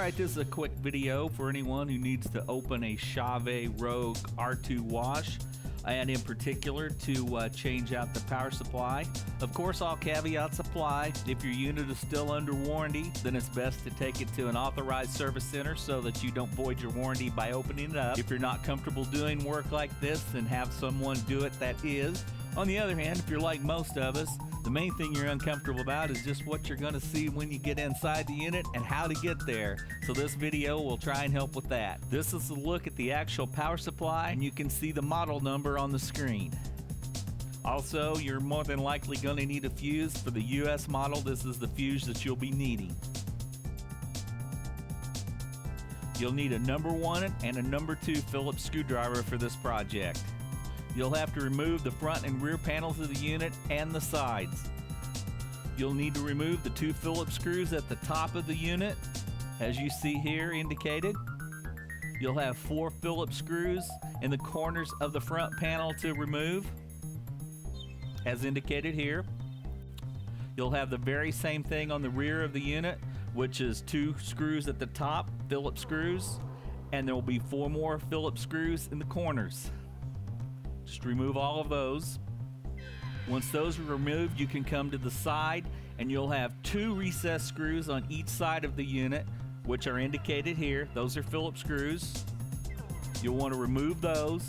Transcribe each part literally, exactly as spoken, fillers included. Alright, this is a quick video for anyone who needs to open a Chauvet Rogue R two wash, and in particular to uh, change out the power supply. Of course, all caveats apply. If your unit is still under warranty, then it's best to take it to an authorized service center so that you don't void your warranty by opening it up. If you're not comfortable doing work like this, then have someone do it that is. On the other hand, if you're like most of us, the main thing you're uncomfortable about is just what you're going to see when you get inside the unit and how to get there. So this video will try and help with that. This is a look at the actual power supply, and you can see the model number on the screen. Also, you're more than likely going to need a fuse. For the U S model, this is the fuse that you'll be needing. You'll need a number one and a number two Phillips screwdriver for this project. You'll have to remove the front and rear panels of the unit and the sides. You'll need to remove the two Phillips screws at the top of the unit, as you see here indicated. You'll have four Phillips screws in the corners of the front panel to remove, as indicated here. You'll have the very same thing on the rear of the unit, which is two screws at the top, Phillips screws, and there will be four more Phillips screws in the corners. Just remove all of those. Once those are removed, you can come to the side and you'll have two recessed screws on each side of the unit, which are indicated here. Those are Phillips screws. You'll want to remove those.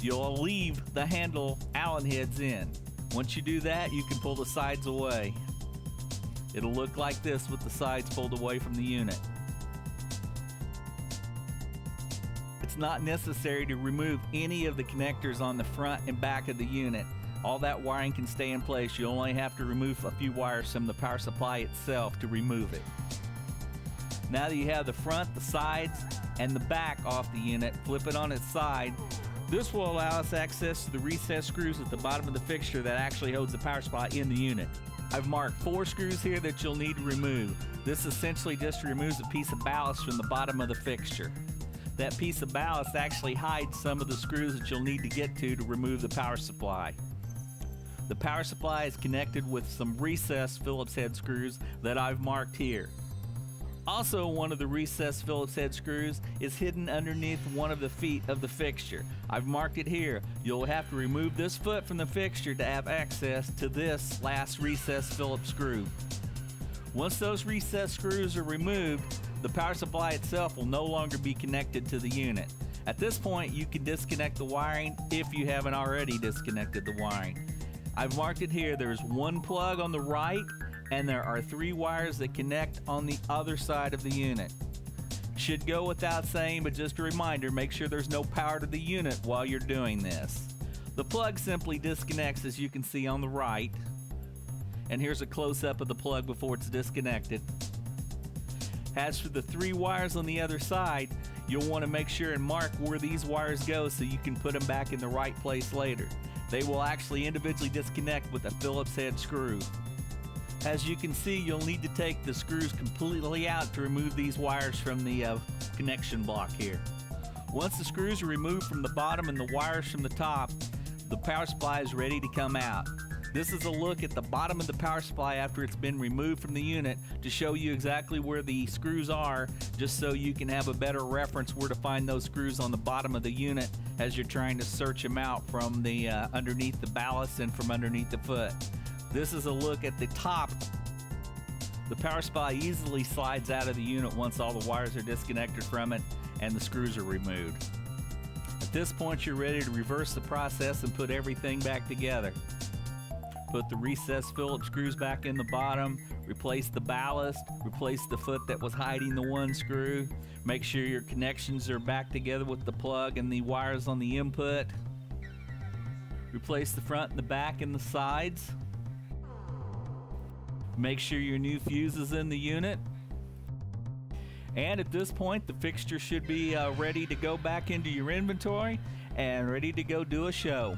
You'll leave the handle Allen heads in. Once you do that, you can pull the sides away. It'll look like this with the sides pulled away from the unit. It's not necessary to remove any of the connectors on the front and back of the unit. All that wiring can stay in place. You only have to remove a few wires from the power supply itself to remove it. Now that you have the front, the sides, and the back off the unit, flip it on its side. This will allow us access to the recessed screws at the bottom of the fixture that actually holds the power supply in the unit. I've marked four screws here that you'll need to remove. This essentially just removes a piece of ballast from the bottom of the fixture. That piece of ballast actually hides some of the screws that you'll need to get to to remove the power supply. The power supply is connected with some recessed Phillips head screws that I've marked here. Also, one of the recessed Phillips head screws is hidden underneath one of the feet of the fixture. I've marked it here. You'll have to remove this foot from the fixture to have access to this last recessed Phillips screw. Once those recessed screws are removed, the power supply itself will no longer be connected to the unit. At this point, you can disconnect the wiring if you haven't already disconnected the wiring. I've marked it here. There's one plug on the right, and there are three wires that connect on the other side of the unit. Should go without saying, but just a reminder, make sure there's no power to the unit while you're doing this. The plug simply disconnects, as you can see on the right. And here's a close-up of the plug before it's disconnected. As for the three wires on the other side, you'll want to make sure and mark where these wires go so you can put them back in the right place later. They will actually individually disconnect with a Phillips head screw. As you can see, you'll need to take the screws completely out to remove these wires from the uh, connection block here. Once the screws are removed from the bottom and the wires from the top, the power supply is ready to come out. This is a look at the bottom of the power supply after it's been removed from the unit to show you exactly where the screws are, just so you can have a better reference where to find those screws on the bottom of the unit as you're trying to search them out from the uh, underneath the ballast and from underneath the foot. This is a look at the top. The power supply easily slides out of the unit once all the wires are disconnected from it and the screws are removed. At this point, you're ready to reverse the process and put everything back together. Put the recessed Phillips screws back in the bottom, replace the ballast, replace the foot that was hiding the one screw, make sure your connections are back together with the plug and the wires on the input, replace the front and the back and the sides, make sure your new fuse is in the unit, and at this point the fixture should be uh, ready to go back into your inventory and ready to go do a show.